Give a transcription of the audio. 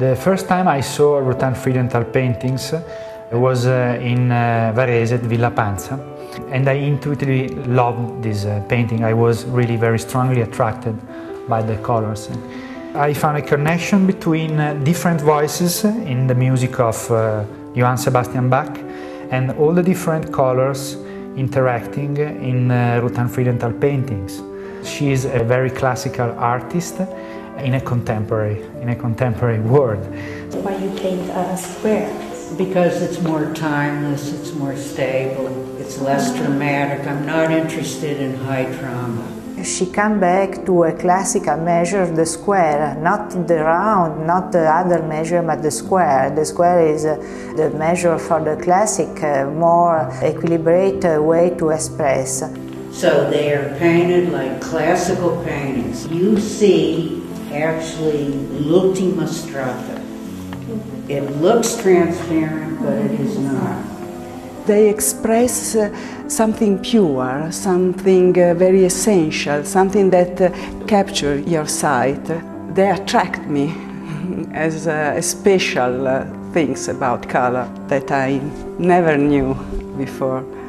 The first time I saw Ruth Ann Fredenthal paintings was in Varese, Villa Panza, and I intuitively loved this painting. I was really very strongly attracted by the colors. I found a connection between different voices in the music of Johann Sebastian Bach and all the different colors interacting in Ruth Ann Fredenthal paintings. She is a very classical artist in a contemporary world. Why do you paint square? Because it's more timeless, it's more stable, it's less dramatic. I'm not interested in high drama. She came back to a classical measure, the square, not the round, not the other measure, but the square. The square is the measure for the classic, more equilibrated way to express. So they are painted like classical paintings. You see, actually, Lutima Strata. It looks transparent, but it is not. They express something pure, something very essential, something that captures your sight. They attract me as special things about color that I never knew before.